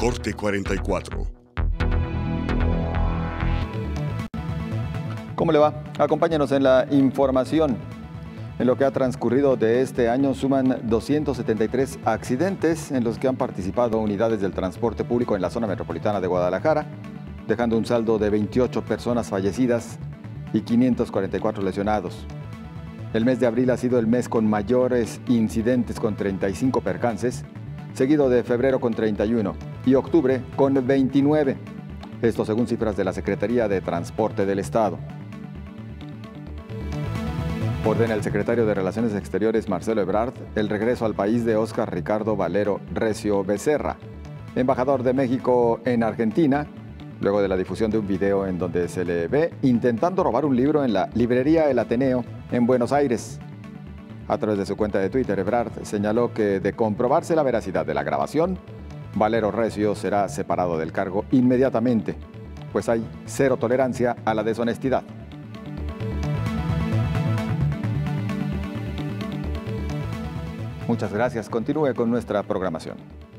Corte 44. ¿Cómo le va? Acompáñanos en la información. En lo que ha transcurrido de este año suman 273 accidentes en los que han participado unidades del transporte público en la zona metropolitana de Guadalajara, dejando un saldo de 28 personas fallecidas y 544 lesionados. El mes de abril ha sido el mes con mayores incidentes, con 35 percances, seguido de febrero con 31 y octubre con 29. Esto según cifras de la Secretaría de Transporte del Estado. Ordena el secretario de Relaciones Exteriores, Marcelo Ebrard, el regreso al país de Óscar Ricardo Valero Recio Becerra, embajador de México en Argentina, luego de la difusión de un video en donde se le ve intentando robar un libro en la librería El Ateneo, en Buenos Aires. A través de su cuenta de Twitter, Ebrard señaló que, de comprobarse la veracidad de la grabación, Valero Recio será separado del cargo inmediatamente, pues hay cero tolerancia a la deshonestidad. Muchas gracias. Continúe con nuestra programación.